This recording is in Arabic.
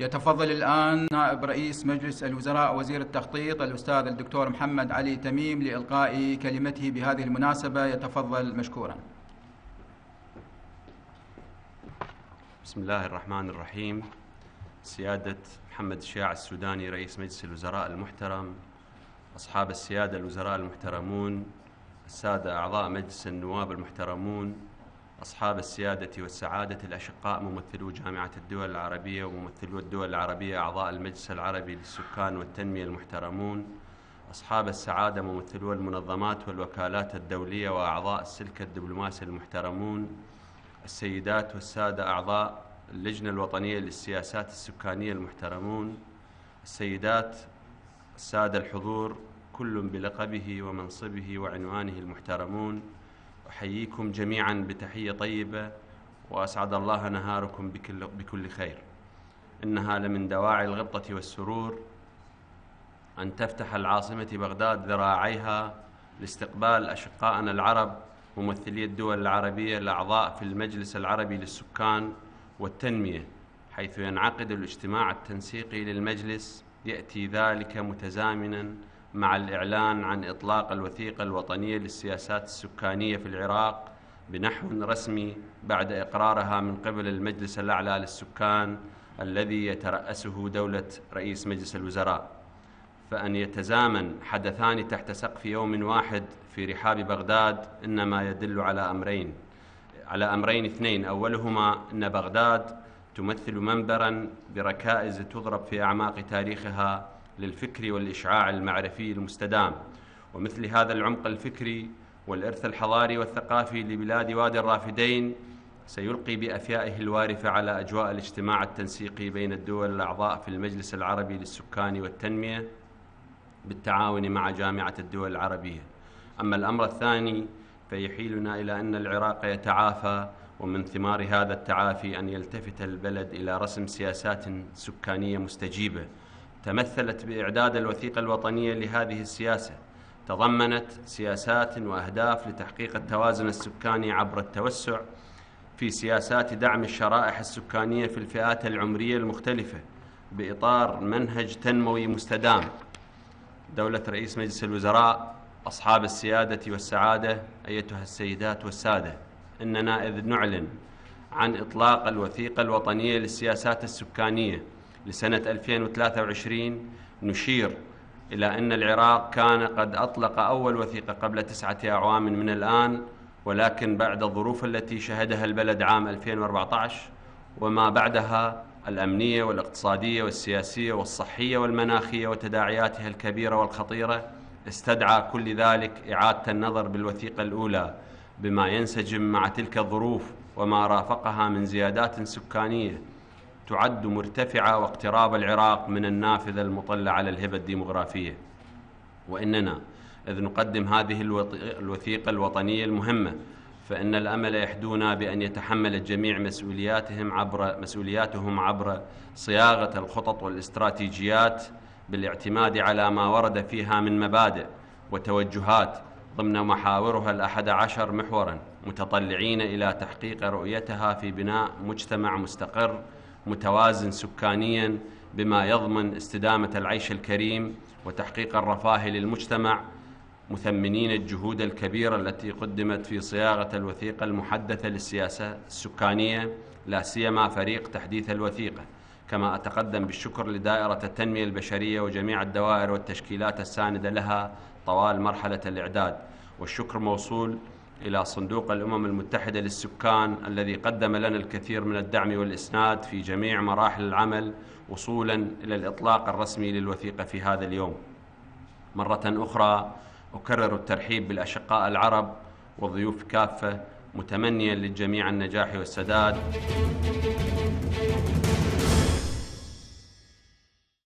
يتفضل الآن نائب رئيس مجلس الوزراء وزير التخطيط الأستاذ الدكتور محمد علي تميم لإلقاء كلمته بهذه المناسبة، يتفضل مشكورا. بسم الله الرحمن الرحيم. سيادة محمد الشياع السوداني رئيس مجلس الوزراء المحترم، أصحاب السيادة الوزراء المحترمون، السادة أعضاء مجلس النواب المحترمون، أصحاب السيادة والسعادة الأشقاء ممثلو جامعة الدول العربية وممثلو الدول العربية أعضاء المجلس العربي للسكان والتنمية المحترمون، أصحاب السعادة ممثلو المنظمات والوكالات الدولية وأعضاء السلك الدبلوماسي المحترمون، السيدات والسادة أعضاء اللجنة الوطنية للسياسات السكانية المحترمون، السيدات السادة الحضور كل بلقبه ومنصبه وعنوانه المحترمون، أحييكم جميعا بتحية طيبة وأسعد الله نهاركم بكل خير. إنها لمن دواعي الغبطة والسرور أن تفتح العاصمة بغداد ذراعيها لاستقبال أشقائنا العرب ممثلي الدول العربية الأعضاء في المجلس العربي للسكان والتنمية، حيث ينعقد الاجتماع التنسيقي للمجلس. يأتي ذلك متزامناً مع الإعلان عن إطلاق الوثيقة الوطنية للسياسات السكانية في العراق بنحو رسمي بعد إقرارها من قبل المجلس الأعلى للسكان الذي يترأسه دولة رئيس مجلس الوزراء، فأن يتزامن حدثان تحت سقف يوم واحد في رحاب بغداد إنما يدل على أمرين اثنين. أولهما أن بغداد تمثل منبراً بركائز تضرب في أعماق تاريخها للفكر والإشعاع المعرفي المستدام، ومثل هذا العمق الفكري والإرث الحضاري والثقافي لبلاد وادي الرافدين سيلقي بأفيائه الوارفة على أجواء الاجتماع التنسيقي بين الدول الأعضاء في المجلس العربي للسكان والتنمية بالتعاون مع جامعة الدول العربية. أما الأمر الثاني فيحيلنا إلى أن العراق يتعافى، ومن ثمار هذا التعافي أن يلتفت البلد إلى رسم سياسات سكانية مستجيبة تمثلت بإعداد الوثيقة الوطنية لهذه السياسة، تضمنت سياسات وأهداف لتحقيق التوازن السكاني عبر التوسع في سياسات دعم الشرائح السكانية في الفئات العمرية المختلفة بإطار منهج تنموي مستدام. دولة رئيس مجلس الوزراء، أصحاب السيادة والسعادة، أيتها السيدات والسادة، إننا إذ نعلن عن إطلاق الوثيقة الوطنية للسياسات السكانية لسنة 2023 نشير إلى أن العراق كان قد أطلق أول وثيقة قبل 9 أعوام من الآن، ولكن بعد الظروف التي شهدها البلد عام 2014 وما بعدها الأمنية والاقتصادية والسياسية والصحية والمناخية وتداعياتها الكبيرة والخطيرة، استدعى كل ذلك إعادة النظر بالوثيقة الأولى بما ينسجم مع تلك الظروف وما رافقها من زيادات سكانية تعد مرتفعة واقتراب العراق من النافذة المطلة على الهبة الديمغرافية. وإننا إذ نقدم هذه الوثيقة الوطنية المهمة فإن الأمل يحدونا بأن يتحمل الجميع مسؤولياتهم عبر صياغة الخطط والاستراتيجيات بالاعتماد على ما ورد فيها من مبادئ وتوجهات ضمن محاورها 11 محوراً، متطلعين إلى تحقيق رؤيتها في بناء مجتمع مستقر متوازن سكانياً بما يضمن استدامة العيش الكريم وتحقيق الرفاه للمجتمع، مثمنين الجهود الكبيرة التي قدمت في صياغة الوثيقة المحدثة للسياسة السكانية، لا سيما فريق تحديث الوثيقة. كما أتقدم بالشكر لدائرة التنمية البشرية وجميع الدوائر والتشكيلات الساندة لها طوال مرحلة الإعداد، والشكر موصول إلى صندوق الأمم المتحدة للسكان الذي قدم لنا الكثير من الدعم والإسناد في جميع مراحل العمل وصولاً إلى الإطلاق الرسمي للوثيقة في هذا اليوم. مرة أخرى أكرر الترحيب بالأشقاء العرب والضيوف كافة، متمنياً للجميع النجاح والسداد.